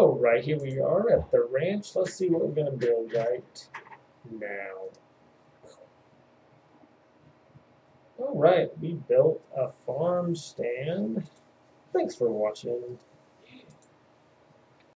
All right, here we are at the ranch. Let's see what we're going to build right now. All right, we built a farm stand. Thanks for watching.